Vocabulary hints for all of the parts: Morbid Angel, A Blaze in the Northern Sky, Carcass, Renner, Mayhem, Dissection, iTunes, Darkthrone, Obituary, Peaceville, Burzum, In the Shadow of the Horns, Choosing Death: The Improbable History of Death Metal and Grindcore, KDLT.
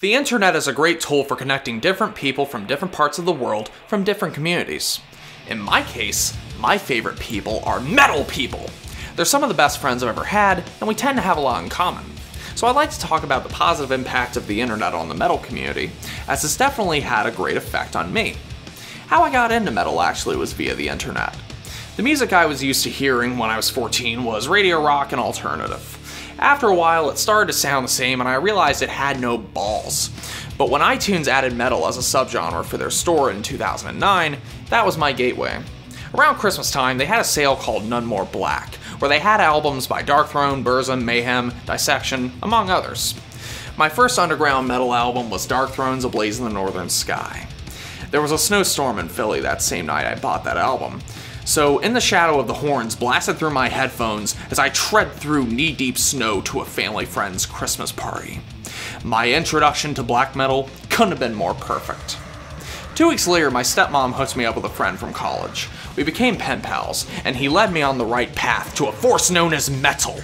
The internet is a great tool for connecting different people from different parts of the world, from different communities. In my case, my favorite people are metal people. They're some of the best friends I've ever had, and we tend to have a lot in common. So I'd like to talk about the positive impact of the internet on the metal community, as it's definitely had a great effect on me. How I got into metal actually was via the internet. The music I was used to hearing when I was 14 was radio rock and alternative. After a while, it started to sound the same and I realized it had no balls. But when iTunes added metal as a subgenre for their store in 2009, that was my gateway. Around Christmas time, they had a sale called None More Black, where they had albums by Darkthrone, Burzum, Mayhem, Dissection, among others. My first underground metal album was Darkthrone's A Blaze in the Northern Sky. There was a snowstorm in Philly that same night I bought that album, so In the Shadow of the Horns blasted through my headphones as I tread through knee-deep snow to a family friend's Christmas party. My introduction to black metal couldn't have been more perfect. 2 weeks later, my stepmom hooked me up with a friend from college. We became pen pals, and he led me on the right path to a force known as metal.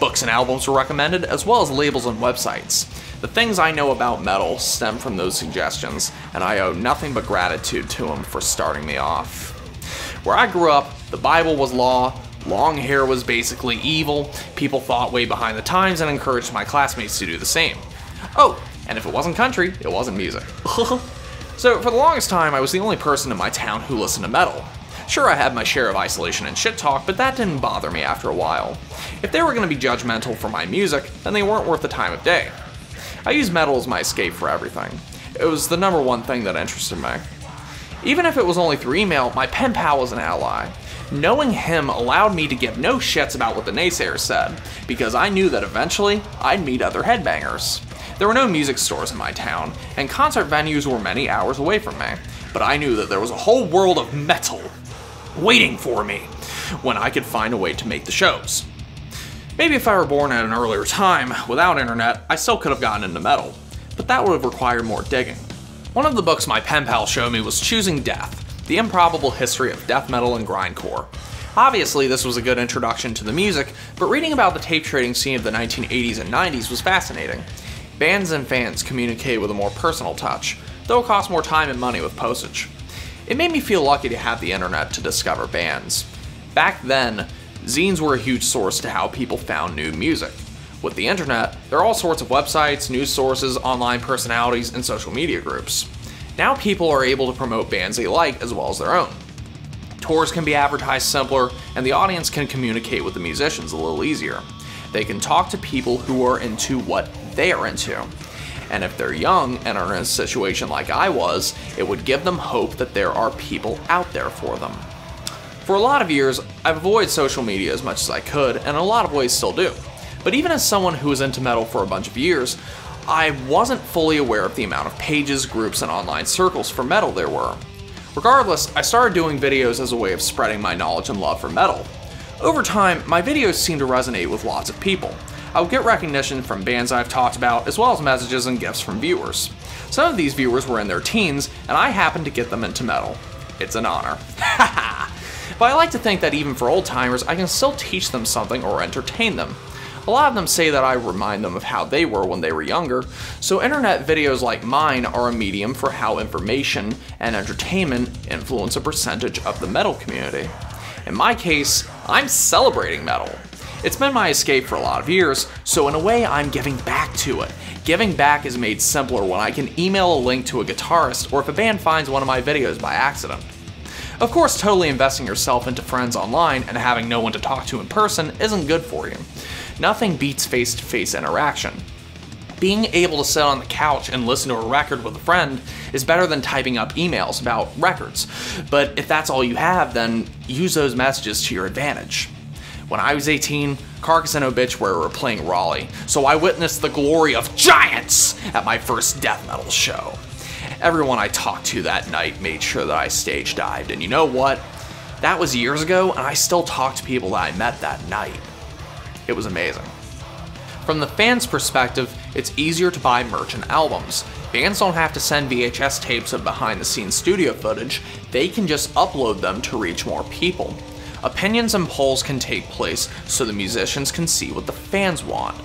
Books and albums were recommended, as well as labels and websites. The things I know about metal stem from those suggestions, and I owe nothing but gratitude to him for starting me off. Where I grew up, the Bible was law, long hair was basically evil, people thought way behind the times, and encouraged my classmates to do the same. Oh, and if it wasn't country, it wasn't music. So for the longest time, I was the only person in my town who listened to metal. Sure, I had my share of isolation and shit talk, but that didn't bother me after a while. If they were going to be judgmental for my music, then they weren't worth the time of day. I used metal as my escape for everything. It was the number one thing that interested me. Even if it was only through email, my pen pal was an ally. Knowing him allowed me to give no shits about what the naysayers said, because I knew that eventually I'd meet other headbangers. There were no music stores in my town, and concert venues were many hours away from me, but I knew that there was a whole world of metal waiting for me when I could find a way to make the shows. Maybe if I were born at an earlier time, without internet, I still could have gotten into metal, but that would have required more digging. One of the books my pen pal showed me was Choosing Death: The Improbable History of Death Metal and Grindcore. Obviously, this was a good introduction to the music, but reading about the tape trading scene of the 1980s and 90s was fascinating. Bands and fans communicated with a more personal touch, though it cost more time and money with postage. It made me feel lucky to have the internet to discover bands. Back then, zines were a huge source to how people found new music. With the internet, there are all sorts of websites, news sources, online personalities, and social media groups. Now people are able to promote bands they like as well as their own. Tours can be advertised simpler, and the audience can communicate with the musicians a little easier. They can talk to people who are into what they are into. And if they're young and are in a situation like I was, it would give them hope that there are people out there for them. For a lot of years, I've avoided social media as much as I could, and in a lot of ways still do. But even as someone who was into metal for a bunch of years, I wasn't fully aware of the amount of pages, groups, and online circles for metal there were. Regardless, I started doing videos as a way of spreading my knowledge and love for metal. Over time, my videos seemed to resonate with lots of people. I would get recognition from bands I've talked about, as well as messages and gifts from viewers. Some of these viewers were in their teens, and I happened to get them into metal. It's an honor. But I like to think that even for old-timers, I can still teach them something or entertain them. A lot of them say that I remind them of how they were when they were younger, so internet videos like mine are a medium for how information and entertainment influence a percentage of the metal community. In my case, I'm celebrating metal. It's been my escape for a lot of years, so in a way I'm giving back to it. Giving back is made simpler when I can email a link to a guitarist or if a band finds one of my videos by accident. Of course, totally investing yourself into friends online and having no one to talk to in person isn't good for you. Nothing beats face-to-face interaction. Being able to sit on the couch and listen to a record with a friend is better than typing up emails about records, but if that's all you have, then use those messages to your advantage. When I was 18, Carcass and Obituary were playing Raleigh, so I witnessed the glory of giants at my first death metal show. Everyone I talked to that night made sure that I stage dived, and you know what? That was years ago, and I still talk to people that I met that night. It was amazing. From the fans' perspective, it's easier to buy merch and albums. Bands don't have to send VHS tapes of behind-the-scenes studio footage, they can just upload them to reach more people. Opinions and polls can take place so the musicians can see what the fans want.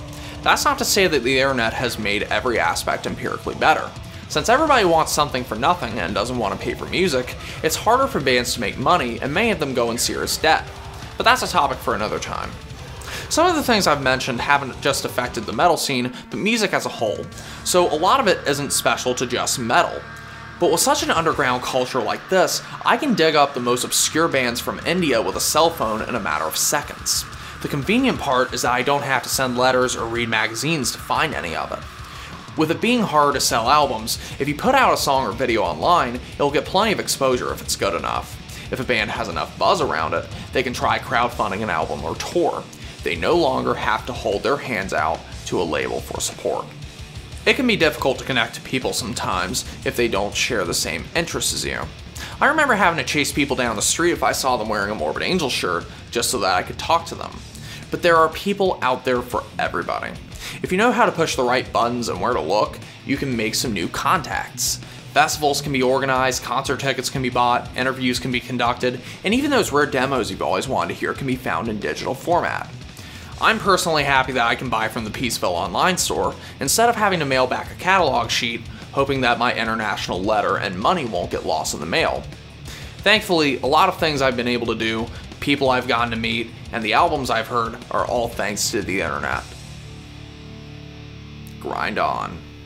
That's not to say that the internet has made every aspect empirically better. Since everybody wants something for nothing and doesn't want to pay for music, it's harder for bands to make money and many of them go in serious debt. But that's a topic for another time. Some of the things I've mentioned haven't just affected the metal scene, but music as a whole, so a lot of it isn't special to just metal. But with such an underground culture like this, I can dig up the most obscure bands from India with a cell phone in a matter of seconds. The convenient part is that I don't have to send letters or read magazines to find any of it. With it being hard to sell albums, if you put out a song or video online, it'll get plenty of exposure if it's good enough. If a band has enough buzz around it, they can try crowdfunding an album or tour. They no longer have to hold their hands out to a label for support. It can be difficult to connect to people sometimes if they don't share the same interests as you. I remember having to chase people down the street if I saw them wearing a Morbid Angel shirt just so that I could talk to them. But there are people out there for everybody. If you know how to push the right buttons and where to look, you can make some new contacts. Festivals can be organized, concert tickets can be bought, interviews can be conducted, and even those rare demos you've always wanted to hear can be found in digital format. I'm personally happy that I can buy from the Peaceville online store instead of having to mail back a catalog sheet, hoping that my international letter and money won't get lost in the mail. Thankfully, a lot of things I've been able to do, people I've gotten to meet, and the albums I've heard are all thanks to the internet. Grind on.